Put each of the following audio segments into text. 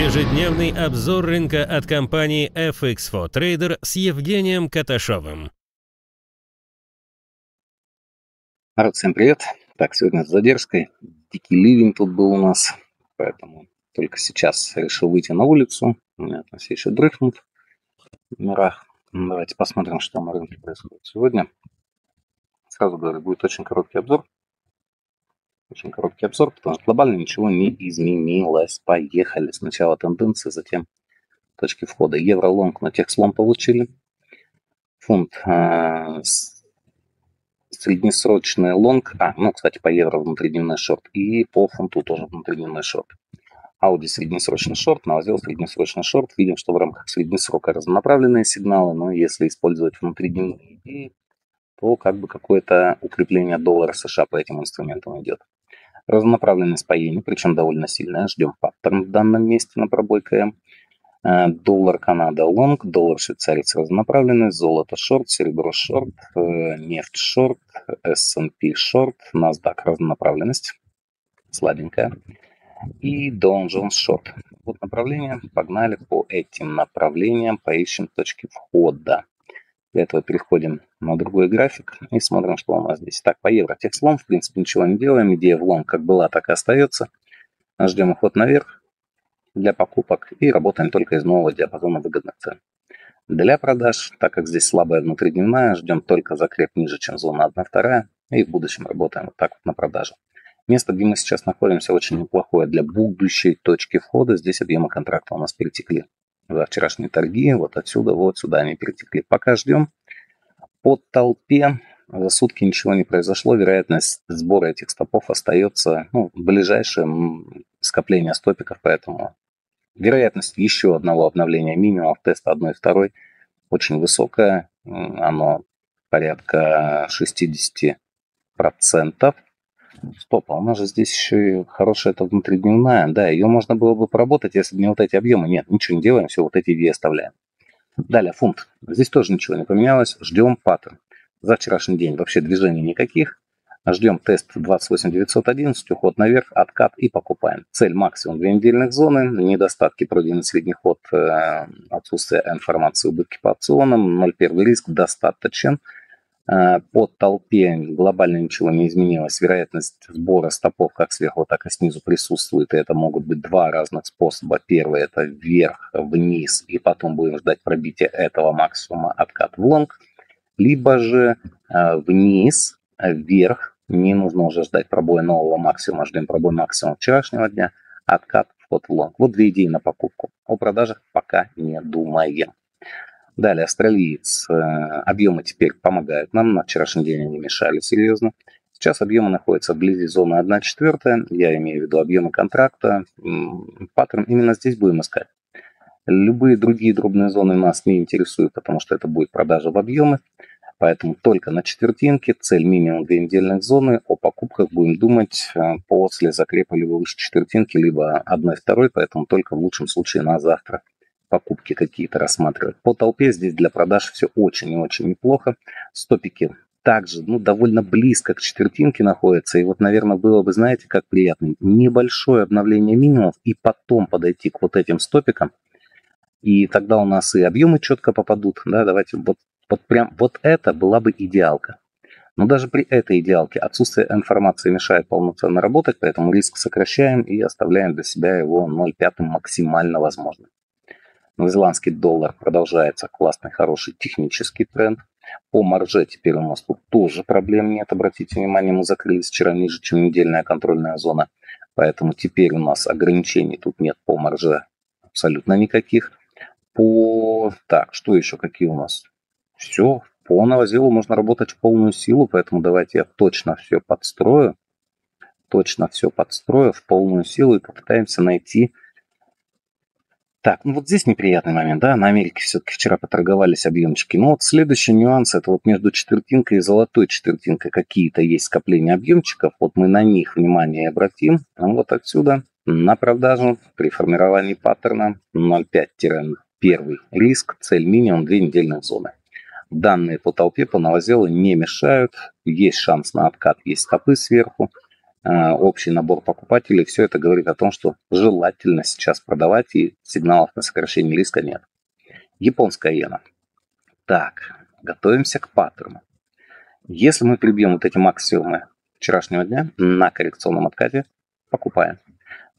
Ежедневный обзор рынка от компании FX4Trader с Евгением Каташовым. Народ, всем привет. Так, сегодня с задержкой. Дикий ливень тут был у нас, поэтому только сейчас решил выйти на улицу. У меня там все еще дрыхнут в мирах. Давайте посмотрим, что на рынке происходит сегодня. Сразу говорю, будет очень короткий обзор. Потому что глобально ничего не изменилось. Поехали. Сначала тенденции, затем точки входа. Евро-лонг на техслом получили. Фунт среднесрочный лонг. Кстати, по евро внутридневный шорт. И по фунту тоже внутридневный шорт. Audi среднесрочный шорт, Новозел среднесрочный шорт. Видим, что в рамках среднесрока разнонаправленные сигналы. Но если использовать внутридневные идеи, то как бы какое-то укрепление доллара США по этим инструментам идет. Разнонаправленность по иене, причем довольно сильная. Ждем паттерн в данном месте на пробой КМ. Доллар Канада лонг, доллар швейцарец разнонаправленный, золото шорт, серебро шорт, нефть шорт, S&P шорт, NASDAQ разнонаправленность, сладенькая. И Dow Jones шорт. Вот направление, погнали по этим направлениям, поищем точки входа. Для этого переходим на другой график и смотрим, что у нас здесь. Так, по евро техслом, в принципе, ничего не делаем. Идея в лонг как была, так и остается. Ждем уход наверх для покупок и работаем только из нового диапазона выгодных цен. Для продаж, так как здесь слабая внутридневная, ждем только закреп ниже, чем зона 1-2. И в будущем работаем вот так вот на продажу. Место, где мы сейчас находимся, очень неплохое для будущей точки входа. Здесь объемы контракта у нас перетекли. За вчерашние торги, вот отсюда, вот сюда они перетекли. Пока ждем. По толпе за сутки ничего не произошло. Вероятность сбора этих стопов остается ближайшее скопление стопиков. Поэтому вероятность еще одного обновления минимумов теста 1 и 2 очень высокая. Оно порядка 60%. Стоп, а у нас же здесь еще и хорошая эта внутридневная. Да, ее можно было бы поработать, если бы не вот эти объемы. Нет, ничего не делаем, все вот эти идеи оставляем. Далее, фунт. Здесь тоже ничего не поменялось. Ждем паттерн. За вчерашний день вообще движений никаких. Ждем тест 28911, уход наверх, откат и покупаем. Цель максимум 2 недельных зоны. Недостатки пройденный средний ход, отсутствие информации, убытки по опционам. 0,1 риск достаточен. По толпе глобально ничего не изменилось. Вероятность сбора стопов как сверху, так и снизу присутствует. И это могут быть два разных способа. Первый – это вверх, вниз, и потом будем ждать пробития этого максимума, откат в лонг. Либо же вниз, вверх, не нужно уже ждать пробоя нового максимума. Ждем пробой максимума вчерашнего дня, откат, вход в лонг. Вот две идеи на покупку. О продажах пока не думаем. Далее, австралиец. Объемы теперь помогают нам. На вчерашний день они мешали серьезно. Сейчас объемы находятся вблизи зоны 1,4. Я имею в виду объемы контракта. Паттерн именно здесь будем искать. Любые другие дробные зоны нас не интересуют, потому что это будет продажа в объемы. Поэтому только на четвертинке. Цель минимум 2 недельных зоны. О покупках будем думать после закрепа либо выше четвертинки, либо 1,2. Поэтому только в лучшем случае на завтра покупки какие-то рассматривать. По толпе здесь для продаж все очень и очень неплохо. Стопики также довольно близко к четвертинке находятся. И вот, наверное, было бы, знаете, как приятно, небольшое обновление минимумов и потом подойти к вот этим стопикам. И тогда у нас и объемы четко попадут. Да, давайте вот это была бы идеалка. Но даже при этой идеалке отсутствие информации мешает полноценно работать, поэтому риск сокращаем и оставляем для себя его 0,5 максимально возможно. Новозеландский доллар продолжается классный, хороший технический тренд. По марже теперь у нас тут тоже проблем нет. Обратите внимание, мы закрылись вчера ниже, чем недельная контрольная зона. Поэтому теперь у нас ограничений тут нет по марже абсолютно никаких. Так, что еще? Какие у нас? Все, по новозелу можно работать в полную силу, поэтому давайте я точно все подстрою. В полную силу и попытаемся найти... Так, вот здесь неприятный момент, да, на Америке все-таки вчера поторговались объемчики. Но вот следующий нюанс, это вот между четвертинкой и золотой четвертинкой какие-то есть скопления объемчиков. Вот мы на них внимание обратим, вот отсюда, на продажу, при формировании паттерна 0,5-1 риск, цель минимум 2 недельных зоны. Данные по толпе, по новозелу не мешают, есть шанс на откат, есть стопы сверху. общий набор покупателей. Все это говорит о том, что желательно сейчас продавать, и сигналов на сокращение риска нет. Японская иена. Так, готовимся к паттерну. Если мы прибьем вот эти максимумы вчерашнего дня на коррекционном откате, покупаем.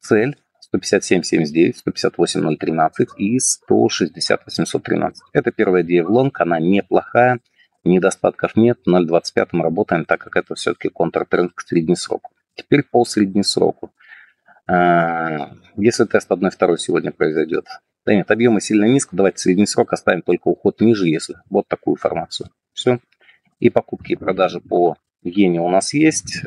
Цель 157.79, 158.013 и 168.13. Это первая идея в лонг, она неплохая, недостатков нет. 0.25 мы работаем, так как это все-таки контртренд к среднесроку. Теперь по среднесроку. Если тест 1.2 сегодня произойдет, да нет, объемы сильно низко, давайте средний срок оставим только уход ниже, если вот такую формацию. Все. И покупки и продажи по иене у нас есть,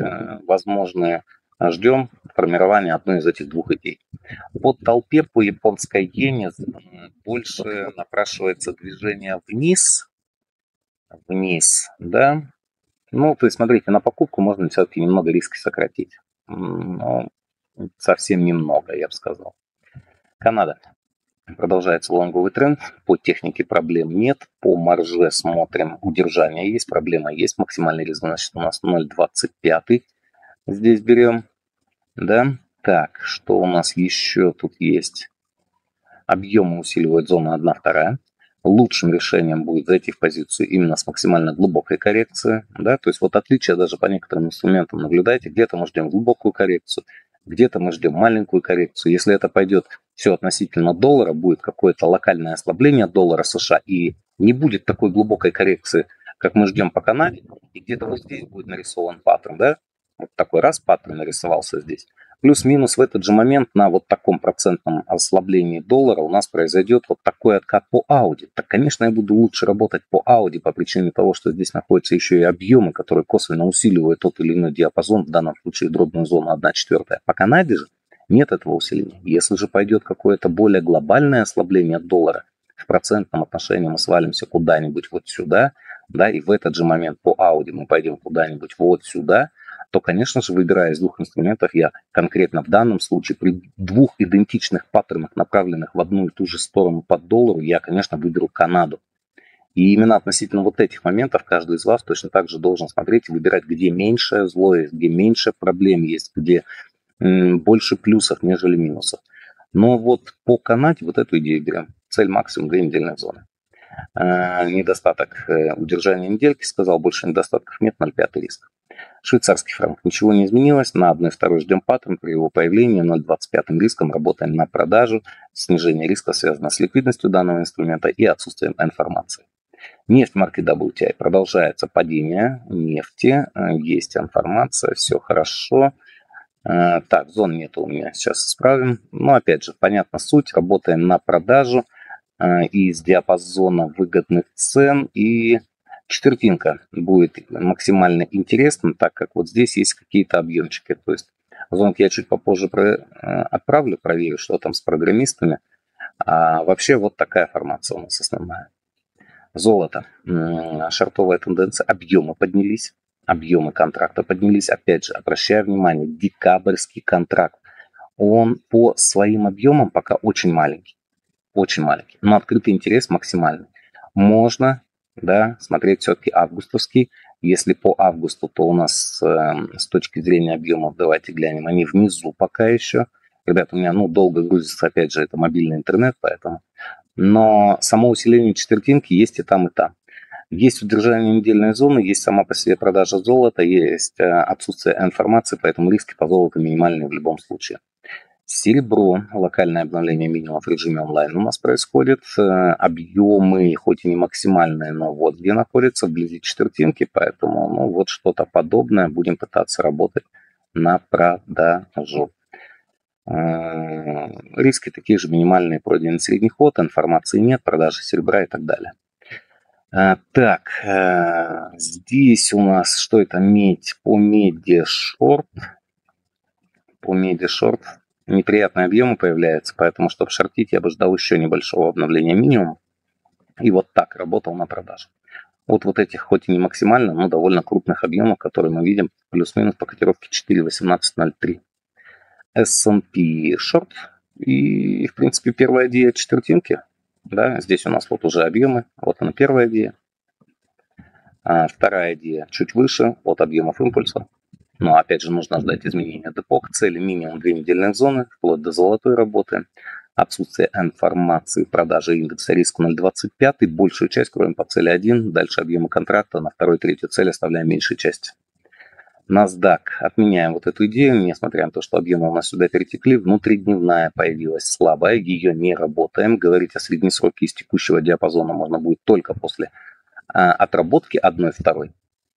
возможные. Ждем формирования одной из этих двух идей. По толпе по японской иене больше напрашивается движение вниз. Вниз, да. Ну, то есть, смотрите, на покупку можно все-таки немного риски сократить. Но совсем немного, я бы сказал. Канада. Продолжается лонговый тренд. По технике проблем нет. По марже смотрим. Удержание есть, проблема есть. Максимальный риск, значит, у нас 0.25. Здесь берем. Да. Так, что у нас еще тут есть? Объемы усиливают зона 1-2. Лучшим решением будет зайти в позицию именно с максимально глубокой коррекцией. Да? То есть вот отличие даже по некоторым инструментам наблюдаете. Где-то мы ждем глубокую коррекцию, где-то мы ждем маленькую коррекцию. Если это пойдет все относительно доллара, будет какое-то локальное ослабление доллара США и не будет такой глубокой коррекции, как мы ждем по Канаде, и где-то вот здесь будет нарисован паттерн, да? Вот такой раз паттерн нарисовался здесь. Плюс-минус в этот же момент на вот таком процентном ослаблении доллара у нас произойдет вот такой откат по Ауди. Так, конечно, я буду лучше работать по Ауди по причине того, что здесь находятся еще и объемы, которые косвенно усиливают тот или иной диапазон, в данном случае дробную зону 1/4. По Канаде же нет этого усиления. Если же пойдет какое-то более глобальное ослабление доллара, в процентном отношении мы свалимся куда-нибудь вот сюда, да, и в этот же момент по Ауди мы пойдем куда-нибудь вот сюда, то, конечно же, выбирая из двух инструментов, я конкретно в данном случае при двух идентичных паттернах, направленных в одну и ту же сторону под доллару, я, конечно, выберу Канаду. И именно относительно вот этих моментов каждый из вас точно так же должен смотреть и выбирать, где меньшее зло есть, где меньше проблем есть, где больше плюсов, нежели минусов. Но вот по Канаде вот эту идею берем. Цель максимум 2 недельных зоны. Недостаток удержания недельки, сказал, больше недостатков нет, 0.5 риск. Швейцарский франк. Ничего не изменилось. На 1.2 ждем паттерн. При его появлении 0.25 риском работаем на продажу. Снижение риска связано с ликвидностью данного инструмента и отсутствием информации. Нефть марки WTI. Продолжается падение нефти. Есть информация. Все хорошо. Так, зон нету у меня. Сейчас исправим. Но опять же, понятна суть. Работаем на продажу из диапазона выгодных цен и... Четвертинка будет максимально интересна, так как вот здесь есть какие-то объемчики. То есть звонки я чуть попозже отправлю, проверю, что там с программистами. А вообще вот такая формация у нас основная. Золото. Шортовая тенденция. Объемы поднялись. Объемы контракта поднялись. Опять же, обращаю внимание, декабрьский контракт. Он по своим объемам пока очень маленький. Очень маленький. Но открытый интерес максимальный. Можно... Да, смотреть все-таки августовский. Если по августу, то у нас с точки зрения объемов, давайте глянем, они внизу пока еще. Ребята, у меня долго грузится, опять же, это мобильный интернет, поэтому. Но само усиление четвертинки есть и там, и там. Есть удержание недельной зоны, есть сама по себе продажа золота, есть отсутствие информации, поэтому риски по золоту минимальные в любом случае. Серебро, локальное обновление минимумов в режиме онлайн у нас происходит. Объемы, хоть и не максимальные, но вот где находятся, вблизи четвертинки. Поэтому вот что-то подобное. Будем пытаться работать на продажу. Риски такие же минимальные, пройденный средний ход, информации нет, продажи серебра и так далее. Так, здесь у нас что это? Медь. По меди шорт. По меди шорт. Неприятные объемы появляются, поэтому, чтобы шортить, я бы ждал еще небольшого обновления минимума. И вот так работал на продаже. Вот этих, хоть и не максимально, но довольно крупных объемов, которые мы видим, плюс-минус по котировке 4.18.03. S&P шорт. И, в принципе, первая идея четвертинки. Да, здесь у нас вот уже объемы. Вот она первая идея. Вторая идея чуть выше от объемов импульса. Но опять же нужно ждать изменения депо к цели, минимум 2 недельных зоны, вплоть до золотой работы, отсутствие информации, продажи индекса риска 0,25, большую часть кроем по цели 1, дальше объемы контракта, на второй, третью цель оставляем меньшую часть. NASDAQ. Отменяем вот эту идею, несмотря на то, что объемы у нас сюда перетекли, внутридневная появилась слабая, ее не работаем. Говорить о среднесроке из текущего диапазона можно будет только после отработки 1-2.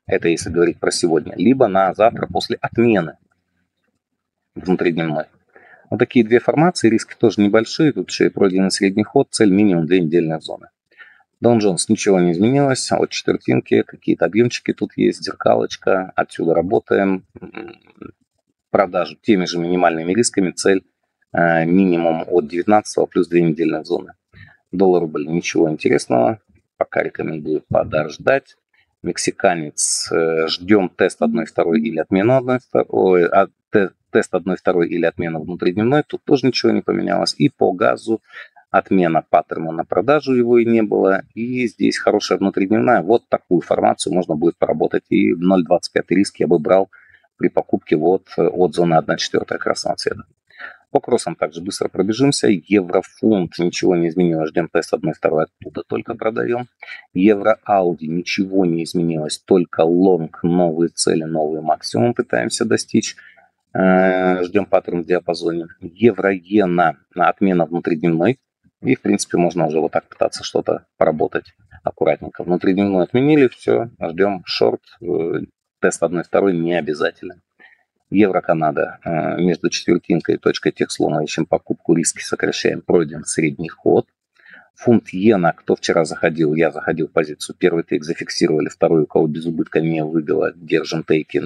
Это если говорить про сегодня. Либо на завтра после отмены внутридневной. Вот такие две формации, риски тоже небольшие. Тут еще и пройденный средний ход, цель минимум 2 недельные зоны. Dow Jones ничего не изменилось, от четвертинки какие-то объемчики тут есть, зеркалочка, отсюда работаем, продажу теми же минимальными рисками, цель минимум от 19 плюс 2 недельных зоны. Доллар-рубль ничего интересного, пока рекомендую подождать. Мексиканец, ждем тест 1-2 или отмену 1-2, тест 1-2 или отмена внутридневной, тут тоже ничего не поменялось. И по газу отмена паттерна на продажу, его и не было. И здесь хорошая внутридневная. Вот такую формацию можно будет поработать. И 0,25 риски я бы брал при покупке вот от зоны 1,4 красного цвета. По кроссам также быстро пробежимся. Еврофунт ничего не изменилось. Ждем тест 1,2, оттуда только продаем. Евро-ауди ничего не изменилось. Только лонг, новые цели, новые максимумы пытаемся достичь. Ждем паттерн в диапазоне. Евро-иена, отмена внутридневной. И, в принципе, можно уже вот так пытаться что-то поработать аккуратненько. Внутридневную отменили, все, ждем шорт. Тест 1-2 не обязательно. Евро-Канада. Между четвертинкой и точкой техслона ищем покупку, риски сокращаем, пройдем средний ход. Фунт-иена, кто вчера заходил, я заходил в позицию. Первый тейк зафиксировали, второй, у кого без убытка не выбило, держим тейки.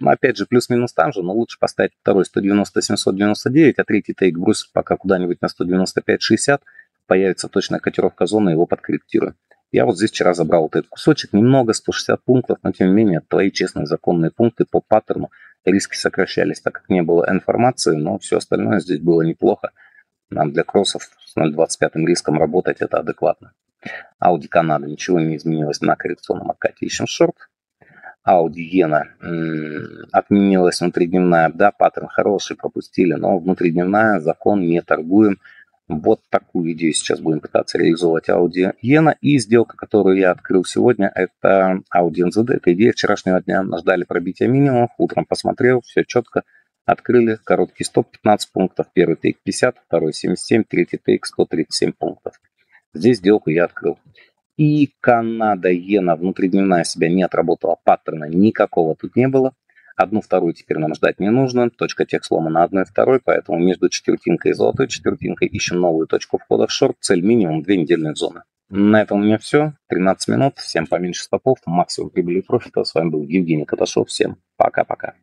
Опять же, плюс-минус там же, но лучше поставить второй 190-799, а третий тейк бросить пока куда-нибудь на 195-60. Появится точная котировка зоны, его подкорректируем. Я вот здесь вчера забрал вот этот кусочек, немного, 160 пунктов, но тем не менее, твои честные законные пункты по паттерну, риски сокращались, так как не было информации, но все остальное здесь было неплохо. Нам для кроссов с 0,25 риском работать это адекватно. Ауди Канада ничего не изменилось, на коррекционном откате ищем шорт. Ауди Иена отменилась внутридневная, да, паттерн хороший, пропустили, но внутридневная, закон, не торгуем. Вот такую идею сейчас будем пытаться реализовать Ауди Иена. И сделка, которую я открыл сегодня, это Ауди НЗД. Это идея вчерашнего дня, нас ждали пробития минимумов, утром посмотрел, все четко. Открыли короткий стоп 15 пунктов, первый тейк 50, второй 77, третий тейк 137 пунктов. Здесь сделку я открыл. И Канада, иена, внутридневная себя не отработала, паттерна никакого тут не было. 1-2 теперь нам ждать не нужно, точка тех слома на 1-2, поэтому между четвертинкой и золотой четвертинкой ищем новую точку входа в шорт, цель минимум 2 недельные зоны. На этом у меня все, 13 минут, всем поменьше стопов, максимум прибыли и профита. С вами был Евгений Каташов, всем пока-пока.